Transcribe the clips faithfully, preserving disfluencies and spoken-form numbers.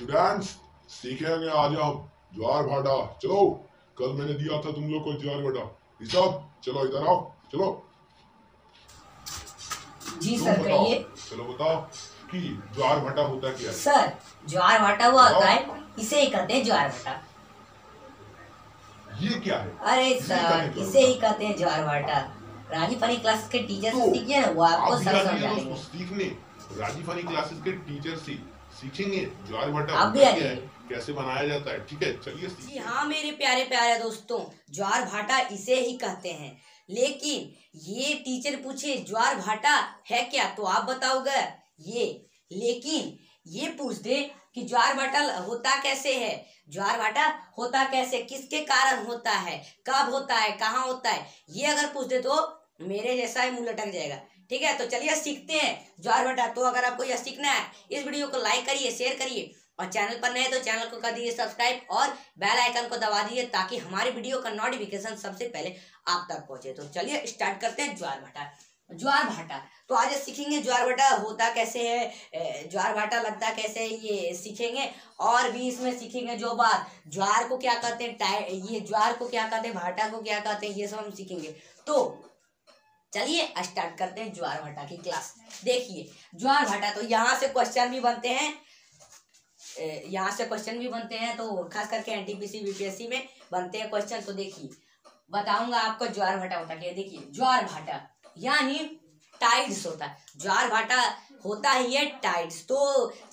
Students सीखेंगे, आ जाओ ज्वार भाटा। चलो कल मैंने दिया था तुम लोग को ज्वार भाटा, हिसाब, चलो इधर आओ, चलो जी सर बताओ, चलो बताओ कि ज्वार भाटा होता क्या है। सर ज्वार भाटा वो होता है, इसे ही कहते हैं ज्वार भाटा। ये क्या है? अरे सर इसे ही कहते हैं ज्वार भाटा। राजीव फनी क्लासेस के टीचर तो, सीखिए ना, वो आपको सब समझाएंगे। सीखने राजीव फनी क्लासेस के टीचर सी सीखेंगे ज्वार भाटा है, कैसे बनाया जाता है। ठीक है चलिए जी। हाँ मेरे प्यारे प्यारे दोस्तों, ज्वार भाटा इसे ही कहते हैं, लेकिन ये टीचर पूछे ज्वार भाटा है क्या, तो आप बताओगे ये। लेकिन ये पूछ दे कि ज्वार भाटा होता कैसे है, ज्वार भाटा होता कैसे, किसके कारण होता है, कब होता है, कहाँ होता है, ये अगर पूछ दे तो मेरे जैसा ही मुंह लटक जाएगा। ठीक है तो चलिए सीखते हैं ज्वार भाटा। तो अगर आपको यह सीखना है, इस वीडियो को लाइक करिए, शेयर करिए, और चैनल पर नए तो चैनल को कर दीजिए सब्सक्राइब और बेल आइकन को दबा दीजिए, ताकि हमारे वीडियो का नोटिफिकेशन सबसे पहले आप तक पहुंचे। तो चलिए स्टार्ट करते हैं ज्वार भाटा। ज्वार भाटा तो आज सीखेंगे ज्वार भाटा होता कैसे है, ज्वार भाटा लगता कैसे है, ये सीखेंगे। और भी इसमें सीखेंगे जो बात, ज्वार को क्या कहते हैं, ये ज्वार को क्या कहते हैं, भाटा को क्या कहते हैं, ये सब हम सीखेंगे। तो चलिए स्टार्ट करते हैं ज्वार भाटा की क्लास। देखिए ज्वार भाटा तो यहाँ से क्वेश्चन भी बनते हैं, यहाँ से क्वेश्चन भी बनते हैं, तो खास करके एनटीपीसी बीपीएससी में बनते हैं क्वेश्चन। तो देखिए बताऊंगा आपको ज्वार भाटा होता क्या। देखिए ज्वार भाटा यानी टाइड्स होता है, ज्वार भाटा होता ही है टाइड्स। तो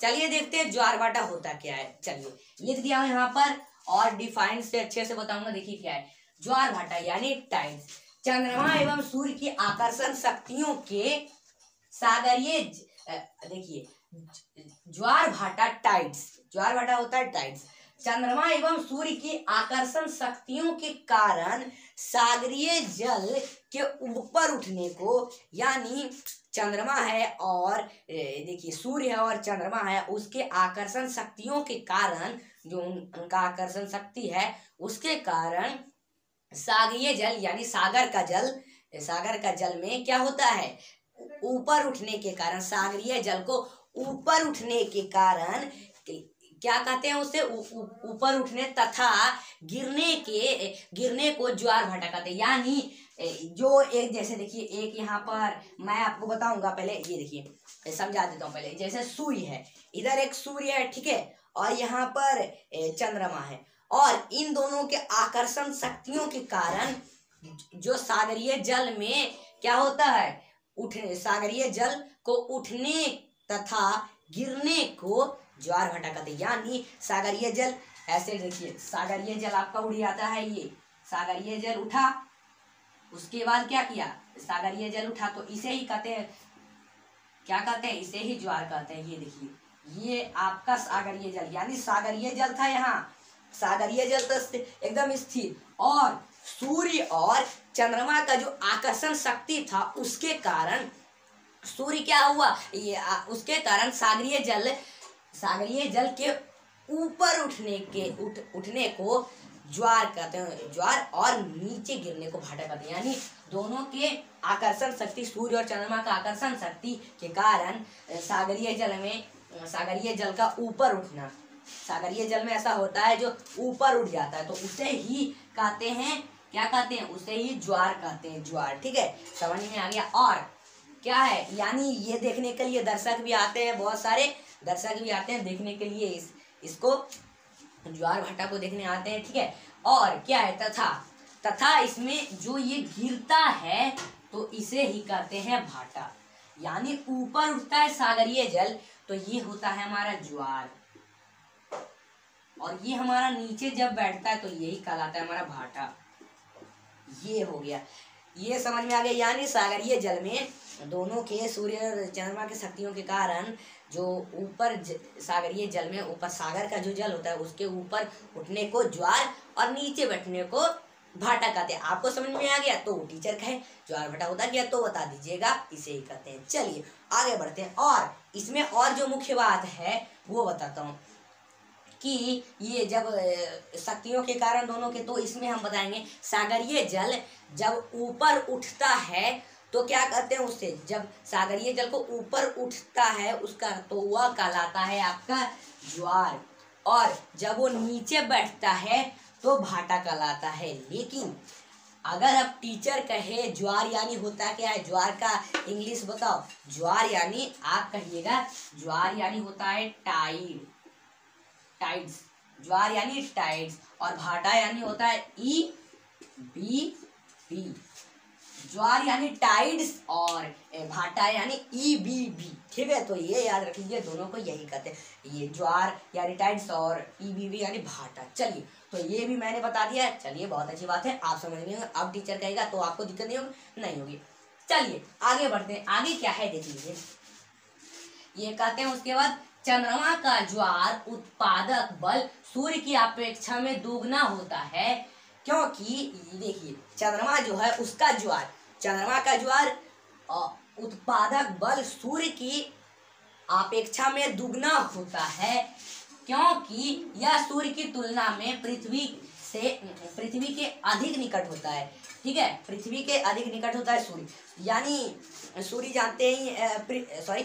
चलिए देखते हैं ज्वार भाटा होता क्या है। चलिए लिख दिया हूँ यहाँ पर, और डिफाइन से अच्छे से बताऊंगा। देखिए क्या है ज्वार भाटा यानी टाइड्स, चंद्रमा एवं सूर्य की आकर्षण शक्तियों के सागरीय। देखिए ज्वार भाटा टाइड्स, ज्वार भाटा होता है टाइड्स, चंद्रमा एवं सूर्य की आकर्षण शक्तियों के कारण सागरीय जल के ऊपर उठने को, यानी चंद्रमा है और देखिए सूर्य है और चंद्रमा है, उसके आकर्षण शक्तियों के कारण, जो उनका आकर्षण शक्ति है उसके कारण सागरीय जल यानी सागर का जल, सागर का जल में क्या होता है, ऊपर उठने के कारण, सागरीय जल को ऊपर उठने के कारण क्या कहते हैं उसे, ऊपर उठने तथा गिरने के, गिरने को ज्वार भाटा कहते हैं। यानी जो एक, जैसे देखिए एक यहाँ पर मैं आपको बताऊंगा, पहले ये देखिए समझा देता हूँ। पहले जैसे सूर्य है, इधर एक सूर्य है, ठीक है, और यहाँ पर चंद्रमा है, और इन दोनों के आकर्षण शक्तियों के कारण जो सागरीय जल में क्या होता है, उठने, सागरीय जल को उठने तथा गिरने को ज्वार भाटा कहते हैं। यानी सागरीय जल, ऐसे देखिए सागरीय जल आपका उड़ जाता है, ये सागरीय जल उठा, उसके बाद क्या किया, सागरीय जल उठा, तो इसे ही कहते हैं, क्या कहते हैं, इसे ही ज्वार कहते हैं। ये देखिए ये आपका सागरीय जल, यानी सागरीय जल था, यहाँ सागरीय जल तो एकदम स्थिर, और सूर्य और चंद्रमा का जो आकर्षण शक्ति था उसके कारण सूर्य क्या हुआ, ये आ, उसके कारण सागरीय जल, सागरीय जल के ऊपर उठने के उठ उठने को ज्वार कहते हैं, ज्वार, और नीचे गिरने को भाटा कहते हैं। यानी दोनों के आकर्षण शक्ति, सूर्य और चंद्रमा का आकर्षण शक्ति के कारण सागरीय जल में, सागरीय जल का ऊपर उठना, सागरीय जल में ऐसा होता है जो ऊपर उठ जाता है, तो उसे ही कहते हैं, क्या कहते हैं, उसे ही ज्वार कहते हैं, ज्वार। ठीक है समझ में आ गया। और क्या है, यानी ये देखने के लिए दर्शक भी आते हैं, बहुत सारे दर्शक भी आते हैं देखने के लिए, इस इसको ज्वार भाटा को देखने आते हैं। ठीक है और क्या है, तथा, तथा इसमें जो ये गिरता है तो इसे ही कहते हैं भाटा। यानी ऊपर उठता है सागरीय जल तो ये होता है हमारा ज्वार, और ये हमारा नीचे जब बैठता है तो यही कहलाता है हमारा भाटा। ये हो गया, ये समझ में आ गया। यानी सागरीय जल में दोनों के, सूर्य और चंद्रमा के शक्तियों के कारण जो ऊपर सागरीय जल में, ऊपर सागर का जो जल होता है उसके ऊपर उठने को ज्वार और नीचे बैठने को भाटा कहते हैं। आपको समझ में आ गया। तो टीचर कहे ज्वार भाटा होता क्या, तो बता दीजिएगा इसे ही कहते हैं। चलिए आगे बढ़ते हैं, और इसमें और जो मुख्य बात है वो बताता हूँ कि ये जब शक्तियों के कारण दोनों के, तो इसमें हम बताएंगे सागरीय जल जब ऊपर उठता है तो क्या कहते हैं उससे, जब सागरीय जल को ऊपर उठता है उसका, तो वह कहलाता है आपका ज्वार। और जब वो नीचे बैठता है तो भाटा कहलाता है। लेकिन अगर अब टीचर कहे ज्वार यानी होता क्या है, ज्वार का इंग्लिश बताओ। ज्वार यानी आप कहिएगा, ज्वार यानी होता है टाइड, टाइड्स, ज्वार यानी टाइड्स। और भाटा यानी होता है ई बी बी, ज्वार यानी टाइड्स और भाटा यानी ई बी बी। ठीक है, तो ये याद रख लीजिए, दोनों को यही कहते हैं, ये ज्वार यानी टाइड्स और ई बी बी यानी भाटा। चलिए, तो ये भी मैंने बता दिया है। चलिए, बहुत अच्छी बात है, आप समझ लेंगे। अब टीचर कहेगा तो आपको दिक्कत नहीं होगी, नहीं होगी। चलिए आगे बढ़ते हैं। आगे क्या है देख लीजिए, ये कहते हैं उसके बाद चंद्रमा का ज्वार उत्पादक बल सूर्य की अपेक्षा में दोगुना होता है, क्योंकि देखिए चंद्रमा जो है उसका ज्वार, चंद्रमा का ज्वार उत्पादक बल सूर्य की अपेक्षा में दुगना होता है, क्योंकि यह सूर्य की तुलना में पृथ्वी से पृथ्वी के अधिक निकट होता है। ठीक है, पृथ्वी के अधिक निकट होता है सूर्य, यानी सूर्य जानते हैं, सॉरी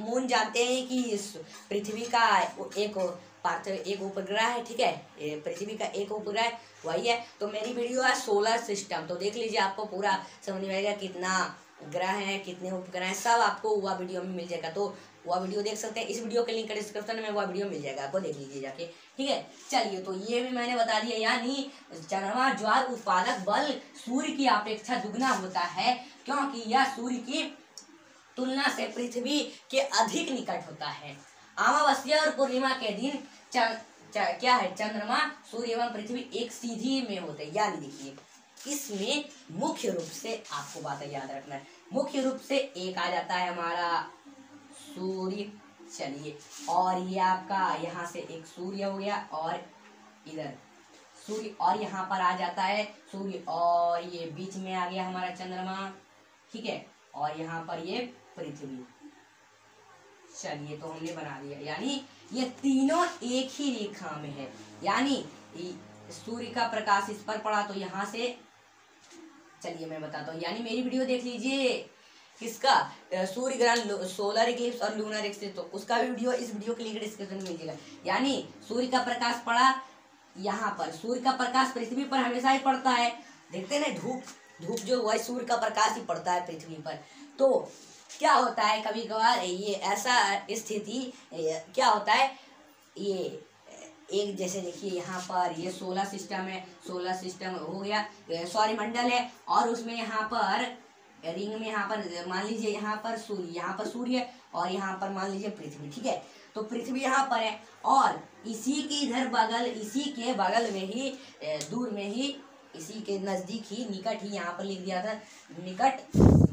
मून जानते हैं कि पृथ्वी का एक पार्थ एक उपग्रह है। ठीक है, पृथ्वी का एक उपग्रह वही है। तो मेरी वीडियो है सोलर सिस्टम, तो देख लीजिए, आपको पूरा समझ में आएगा कितना ग्रह है, कितने उपग्रह हैं, सब आपको वह वीडियो में मिल जाएगा। तो वह वीडियो देख सकते हैं, इस वीडियो के लिंक डिस्क्रिप्शन में वह वीडियो मिल जाएगा, आपको देख लीजिए जाके। ठीक है, चलिए, तो ये भी मैंने बता दिया, यानी चंद्रमा ज्वार उत्पादक बल सूर्य की अपेक्षा दुगना होता है, क्योंकि यह सूर्य की तुलना से पृथ्वी के अधिक निकट होता है। अमावस्या और पूर्णिमा के दिन चन, च, क्या है चंद्रमा सूर्य एवं पृथ्वी एक सीधी में होते हैं, यानी देखिए इसमें मुख्य रूप से आपको बातें याद रखना है। मुख्य रूप से एक आ जाता है हमारा सूर्य, चलिए, और ये आपका यहाँ से एक सूर्य हो गया, और इधर सूर्य, और यहाँ पर आ जाता है सूर्य, और ये बीच में आ गया हमारा चंद्रमा। ठीक है, और यहाँ पर ये पृथ्वी। चलिए, तो हमने बना दिया, यानी ये तीनों एक ही रेखा में है, यानी सूर्य का प्रकाश इस पर पड़ा तो यहाँ से, चलिए मैं बताता हूँ, यानी मेरी वीडियो देख लीजिए किसका, सूर्य ग्रहण, सोलर इक्लिप्स और लूनर इक्लिप्स, तो उसका भी वीडियो इस वीडियो के लिंक डिस्क्रिप्शन में मिलेगा। यानी सूर्य का प्रकाश पड़ा यहाँ पर, सूर्य का प्रकाश पृथ्वी पर हमेशा ही पड़ता है, देखते ना, धूप धूप जो वही सूर्य का प्रकाश ही पड़ता है पृथ्वी पर। तो क्या होता है कभी कभार ये ऐसा स्थिति क्या होता है, ये एक जैसे देखिए यहाँ पर ये सोलर सिस्टम है, सोलर सिस्टम हो गया, सॉरी मंडल है, और उसमें यहाँ पर रिंग में यहाँ पर मान लीजिए यहाँ पर सूर्य, यहाँ पर सूर्य, और यहाँ पर मान लीजिए पृथ्वी। ठीक है, तो पृथ्वी यहाँ पर है, और इसी के इधर बगल, इसी के बगल में ही, दूर में ही, इसी के नज़दीक ही, निकट ही, यहाँ पर लिख दिया था निकट,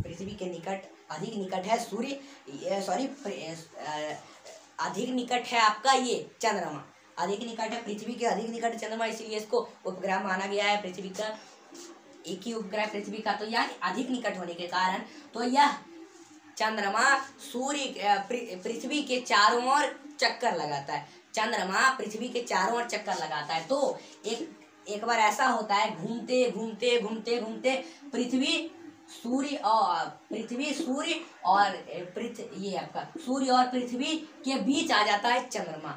पृथ्वी के निकट, अधिक निकट है सूर्य, सॉरी अधिक निकट है आपका ये चंद्रमा, अधिक निकट है पृथ्वी के, अधिक निकट चंद्रमा, इसीलिए इसको उपग्रह माना गया है, पृथ्वी का एक ही उपग्रह पृथ्वी का। तो यानी अधिक निकट होने के कारण तो यह चंद्रमा सूर्य पृथ्वी के चारों ओर चक्कर लगाता है, चंद्रमा पृथ्वी के चारों ओर चक्कर लगाता है। तो एक एक बार ऐसा होता है, घूमते घूमते घूमते घूमते पृथ्वी सूर्य और पृथ्वी सूर्य और पृथ्वी ये आपका सूर्य और पृथ्वी के बीच आ जाता है चंद्रमा,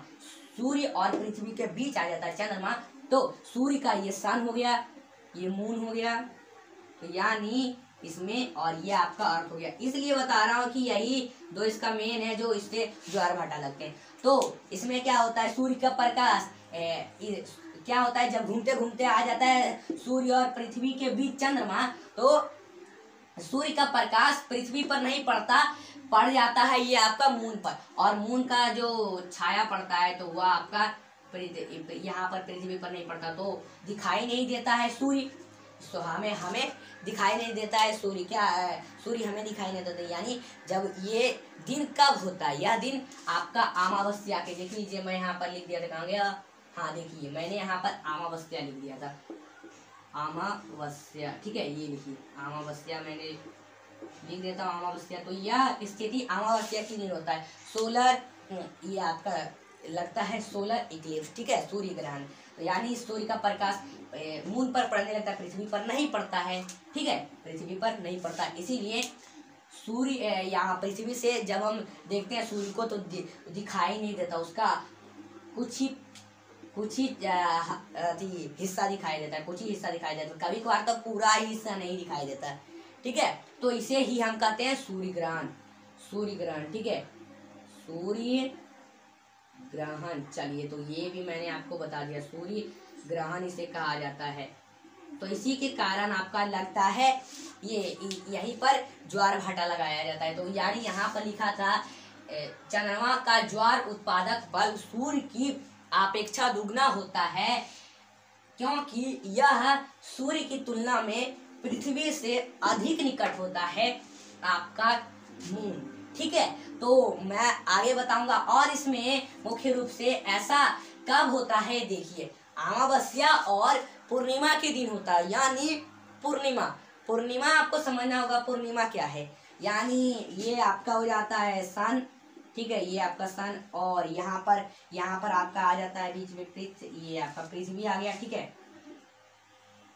सूर्य और पृथ्वी के बीच आ जाता है चंद्रमा। तो सूर्य का ये सन हो गया, ये मून हो गया, तो यानी इसमें, और ये आपका अर्थ हो गया। इसलिए बता रहा हूँ कि यही दो इसका मेन है जो इससे ज्वार भाटा लगते हैं। तो इसमें क्या होता है, सूर्य का प्रकाश क्या होता है, जब घूमते घूमते आ जाता है सूर्य और पृथ्वी के बीच चंद्रमा, तो सूर्य का प्रकाश पृथ्वी पर नहीं पड़ता, पड़ जाता है ये आपका मून पर, और मून का जो छाया पड़ता है तो वह आपका यहाँ पर पृथ्वी पर नहीं पड़ता, तो दिखाई नहीं देता है सूर्य। तो हमें हमें दिखाई नहीं देता है सूर्य, क्या सूर्य हमें दिखाई नहीं देता। यानी जब ये दिन कब होता है, यह दिन आपका अमावस्या के, देख लीजिए मैं यहाँ पर लिख दिया था, कहाँ गया, हाँ देखिए मैंने यहाँ पर अमावस्या लिख दिया था, अमावस्या। ठीक है, ये लिखिए अमावस्या, मैंने लिख देता हूँ अमावस्या। तो यह स्थिति अमावस्या के दिन होता है। सोलर ये आपका लगता है सोलर इक्लिप्स, ठीक है, सूर्य ग्रहण, यानी सूर्य का प्रकाश मून पर पड़ने लगता है, पृथ्वी पर नहीं पड़ता है। ठीक है, पृथ्वी पर नहीं पड़ता, इसीलिए सूर्य यहाँ पृथ्वी से जब हम देखते हैं सूर्य को तो दि, दिखाई नहीं देता, उसका कुछ ही कुछ ही हिस्सा दिखाई देता है, कुछ ही हिस्सा दिखाई देता है, कभी कभार तो पूरा हिस्सा नहीं दिखाई देता है। ठीक है, तो इसे ही हम कहते हैं सूर्य ग्रहण, सूर्य ग्रहण। ठीक है, सूर्य ग्रहण। चलिए, तो ये भी मैंने आपको बता दिया, सूर्य ग्रहण इसे कहा जाता है। तो इसी के कारण आपका लगता है ये यहीं पर ज्वार भाटा लगाया जाता है। तो यानी यहाँ पर लिखा था चंद्रमा का ज्वार उत्पादक बल सूर्य की अपेक्षा दुगना होता है, क्योंकि यह सूर्य की तुलना में पृथ्वी से अधिक निकट होता है आपका मून। ठीक है, तो मैं आगे बताऊंगा। और इसमें मुख्य रूप से ऐसा कब होता है, देखिए, अमावस्या और पूर्णिमा के दिन होता है। यानी पूर्णिमा, पूर्णिमा आपको समझना होगा पूर्णिमा क्या है। यानी ये आपका हो जाता है सन। ठीक है, ये आपका सन, और यहाँ पर यहाँ पर आपका आ जाता है बीच में पृथ्वी, ये आपका पृथ्वी आ गया। ठीक है,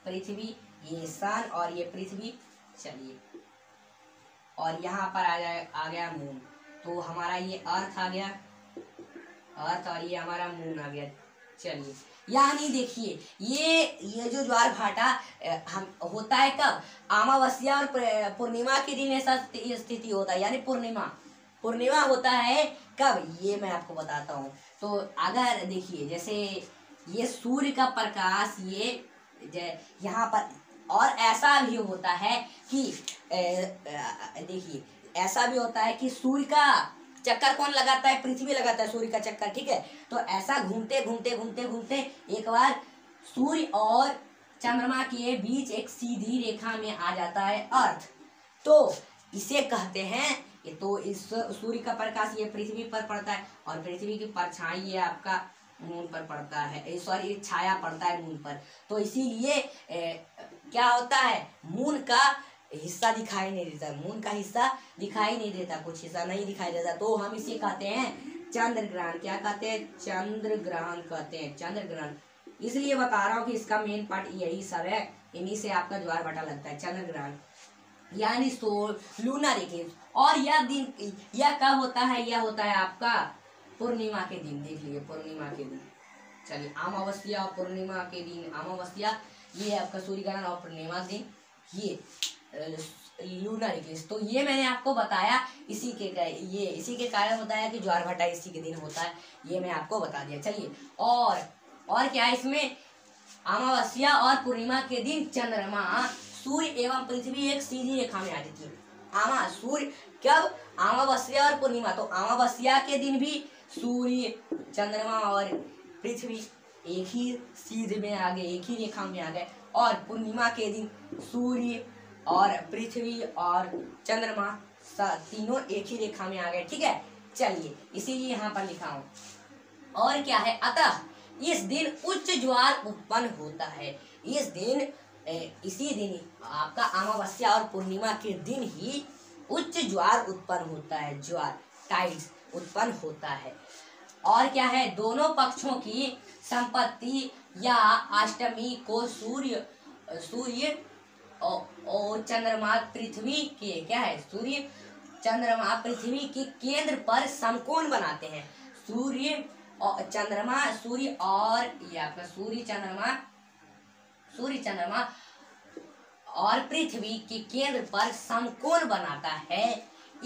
पृथ्वी, ये सन और ये पृथ्वी। चलिए, और यहाँ पर आ जाए आ गया मून। तो हमारा ये अर्थ आ गया, अर्थ, और ये हमारा मून आ गया। चलिए, यानी देखिए ये ये जो ज्वार भाटा हम होता है कब, अमावस्या और पूर्णिमा के दिन ऐसा स्थिति होता है। यानी पूर्णिमा, पूर्णिमा होता है कब, ये मैं आपको बताता हूँ। तो अगर देखिए, जैसे ये सूर्य का प्रकाश ये यहाँ पर, और ऐसा भी होता है कि देखिए ऐसा भी होता है कि सूर्य का चक्कर कौन लगाता है, पृथ्वी लगाता है सूर्य का चक्कर। ठीक है, तो ऐसा घूमते घूमते घूमते घूमते एक बार सूर्य और चंद्रमा के बीच एक सीधी रेखा में आ जाता है अर्थ। तो इसे कहते हैं, तो इस सूर्य का प्रकाश ये पृथ्वी पर पड़ता है, और पृथ्वी की परछाई ये आपका मून पर पड़ता है, सॉरी छाया पड़ता है मून पर। तो इसीलिए क्या होता है, मून का हिस्सा दिखाई नहीं देता, मून का हिस्सा दिखाई नहीं देता, कुछ हिस्सा नहीं दिखाई देता। तो हम इसे कहते हैं चंद्र ग्रहण। क्या कहते हैं, चंद्र ग्रहण कहते हैं, चंद्र ग्रहण। इसलिए बता रहा हूँ कि इसका मेन पार्ट यही सब है, इन्हीं से आपका ज्वार भाटा लगता है, चंद्र ग्रहण यानी सोल लूनर इक्लिप्स। और यह दिन, यह कब होता है, यह होता है आपका पूर्णिमा के दिन। देख लीजिए, पूर्णिमा के दिन। चलिए, अमावस्या और पूर्णिमा के दिन, अमावस्या ये आपका सूर्य ग्रहण और पूर्णिमा दिन ये लूनर इक्लिप्स। तो ये मैंने आपको बताया, इसी के ये इसी के कारण होता है कि ज्वार भाटा इसी के दिन होता है, ये मैं आपको बता दिया। चलिए, और और क्या इसमें, अमावस्या और पूर्णिमा के दिन चंद्रमा, सूर्य एवं पृथ्वी एक सीधी रेखा में आ जाती है। आमा सूर्य कब, अमावस्या और पूर्णिमा। तो अमावस्या के दिन भी सूर्य, चंद्रमा और पृथ्वी एक ही सीध में आ गए, एक ही रेखा में आ गए। और पूर्णिमा के दिन सूर्य और पृथ्वी और चंद्रमा तीनों एक ही रेखा में आ गए। ठीक है, चलिए, इसीलिए यहाँ पर लिखा हूँ। और क्या है, अतः इस दिन उच्च ज्वार उत्पन्न होता है। इस दिन, इसी दिन आपका अमावस्या और पूर्णिमा के दिन ही उच्च ज्वार उत्पन्न होता है, ज्वार टाइड्स उत्पन्न होता है। और क्या है, दोनों पक्षों की संपत्ति या अष्टमी को सूर्य सूर्य और चंद्रमा पृथ्वी के, क्या है, सूर्य चंद्रमा पृथ्वी के केंद्र पर समकोण बनाते हैं। सूर्य और चंद्रमा, सूर्य और ये आपका सूर्य चंद्रमा सूर्य चंद्रमा और पृथ्वी के केंद्र पर समकोण बनाता है।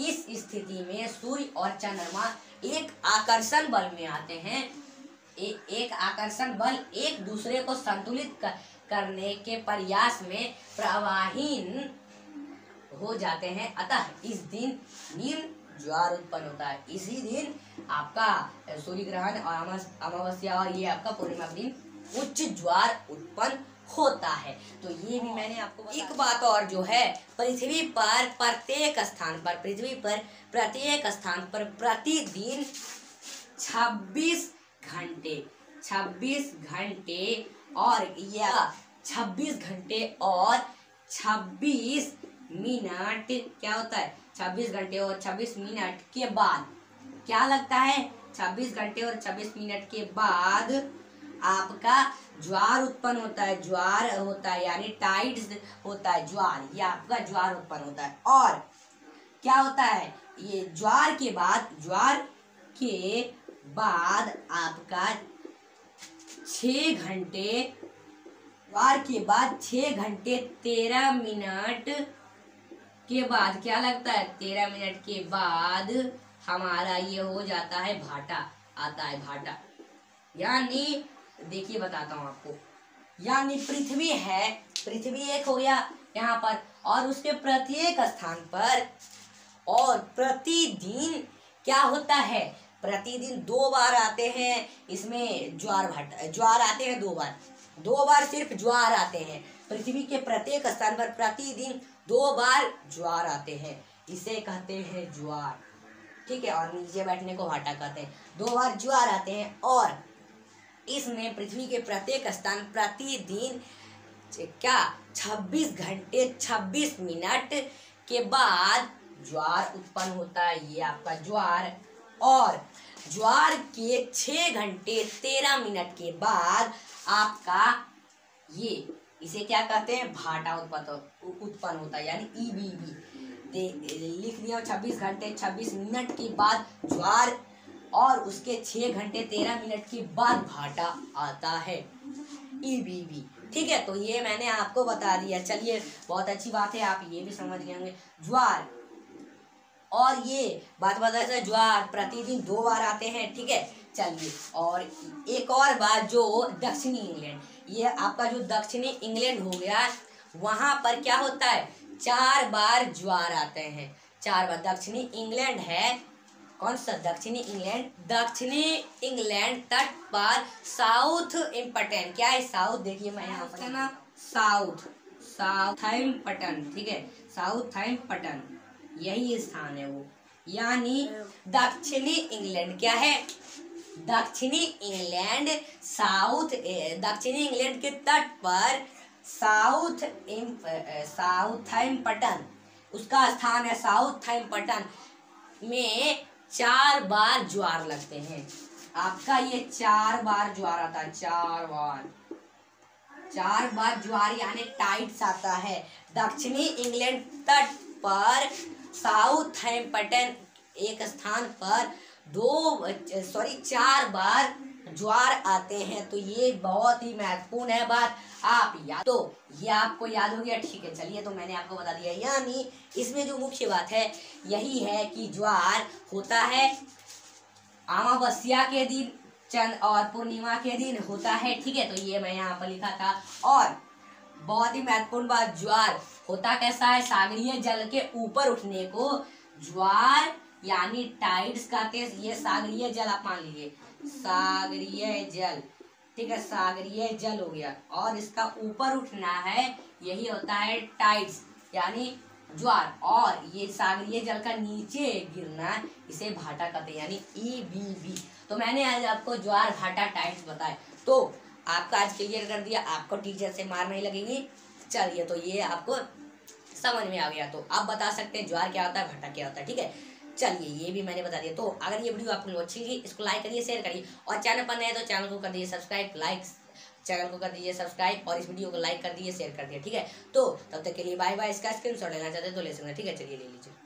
इस स्थिति में सूर्य और चंद्रमा एक आकर्षण बल में आते हैं। ए, एक आकर्षण बल एक दूसरे को संतुलित कर, करने के प्रयास में प्रवाहीन हो जाते हैं। अतः इस दिन निम्न ज्वार उत्पन्न होता है। इसी दिन आपका सूर्य ग्रहण और अमावस्या और ये आपका पूर्णिमा के दिन उच्च ज्वार उत्पन्न होता है। तो ये भी मैंने आपको एक बात और जो है, पृथ्वी पर प्रत्येक स्थान पर पृथ्वी पर प्रत्येक स्थान पर प्रतिदिन छब्बीस घंटे छब्बीस घंटे और यह छब्बीस घंटे और छब्बीस मिनट, क्या होता है, छब्बीस घंटे और छब्बीस मिनट के बाद, क्या लगता है, छब्बीस घंटे और छब्बीस मिनट के बाद आपका ज्वार उत्पन्न होता है। ज्वार होता है यानी टाइड्स होता है, ज्वार, ये आपका ज्वार उत्पन्न होता है। और क्या होता है, ये ज्वार के बाद ज्वार के बाद आपका छः घंटे वार के बाद छः घंटे तेरह मिनट के बाद क्या लगता है, तेरह मिनट के बाद हमारा ये हो जाता है भाटा, आता है भाटा। यानी देखिए बताता हूँ आपको, यानी पृथ्वी है, पृथ्वी एक हो गया यहाँ पर, और उसके प्रत्येक स्थान पर और प्रतिदिन क्या होता है, प्रतिदिन दो बार आते हैं इसमें ज्वार भाटा, ज्वार आते हैं दो बार, दो बार सिर्फ ज्वार आते हैं। पृथ्वी के प्रत्येक स्थान पर प्रतिदिन दो बार ज्वार आते हैं, इसे कहते हैं ज्वार, ठीक है। और नीचे बैठने को भाटा कहते हैं। दो बार ज्वार आते हैं और इसमें पृथ्वी के प्रत्येक स्थान प्रतिदिन क्या छब्बीस घंटे छब्बीस मिनट के बाद ज्वार उत्पन्न होता है, ये आपका ज्वार। और ज्वार के छः घंटे तेरह मिनट के बाद आपका ये, इसे क्या कहते हैं, भाटा उत्पन्न उत्पन्न होता है, यानी ई बी बी। लिख लिया छब्बीस घंटे छब्बीस मिनट के बाद ज्वार और उसके छः घंटे तेरह मिनट के बाद भाटा आता है, ई बी बी, ठीक है। तो ये मैंने आपको बता दिया, चलिए बहुत अच्छी बात है, आप ये भी समझ गए होंगे ज्वार। और ये बात बता से ज्वार प्रतिदिन दो बार आते हैं, ठीक है। चलिए और एक और बात, जो दक्षिणी इंग्लैंड, ये आपका जो दक्षिणी इंग्लैंड हो गया, वहाँ पर क्या होता है, चार बार ज्वार आते हैं, चार बार। दक्षिणी इंग्लैंड है, कौन सा दक्षिणी इंग्लैंड, दक्षिणी इंग्लैंड तट पर साउथ एम्पटन, क्या है साउथ, देखिए मैं यहाँ पर ना साउथ साउथैम्पटन, ठीक है, साउथैम्पटन, यही स्थान है वो। यानी दक्षिणी इंग्लैंड क्या है, दक्षिणी इंग्लैंड साउथ, दक्षिणी इंग्लैंड के तट पर साउथ साउथैम्पटन, उसका स्थान है साउथैम्पटन, में चार बार ज्वार लगते हैं। आपका ये चार बार ज्वार आता है, चार बार चार बार ज्वार यानी टाइड्स आता है दक्षिणी इंग्लैंड तट पर साउथैम्पटन एक स्थान पर दो सॉरी चार बार ज्वार आते हैं। तो ये बहुत ही महत्वपूर्ण है बात, आप याद, तो ये आपको याद हो गया, ठीक है। चलिए तो मैंने आपको बता दिया, यानी इसमें जो मुख्य बात है यही है कि ज्वार होता है अमावस्या के दिन, चंद और पूर्णिमा के दिन होता है, ठीक है। तो ये मैं यहाँ पर लिखा था। और बहुत ही महत्वपूर्ण बात, ज्वार होता कैसा है, सागरीय जल के ऊपर उठने को ज्वार यानी टाइड्स कहते हैं। ये सागरीय जल आप मान लीजिए, सागरीय जल, ठीक है, सागरीय जल हो गया, और इसका ऊपर उठना है, यही होता है टाइड्स यानी ज्वार। और ये सागरीय जल का नीचे गिरना, इसे भाटा कहते हैं, यानी ई बी बी। तो मैंने आज आपको ज्वार, भाटा, टाइड्स बताए, तो आपका आज क्लियर कर दिया, आपको टीचर से मार नहीं लगेगी। चलिए तो ये आपको समझ में आ गया, तो आप बता सकते हैं ज्वार क्या होता है, भाटा क्या होता है, ठीक है। चलिए ये भी मैंने बता दिया। तो अगर ये वीडियो आपको अच्छी लगी, इसको लाइक करिए, शेयर करिए, और चैनल पर नए तो चैनल को कर दीजिए सब्सक्राइब, लाइक चैनल को कर दीजिए सब्सक्राइब, और इस वीडियो को लाइक कर दीजिए, शेयर कर दिए, ठीक है। तो तब तक के लिए बाय बाय। इसका स्क्रीनशॉट लेना चाहते हैं तो ले सकते हैं, ठीक है। चलिए ले लीजिए।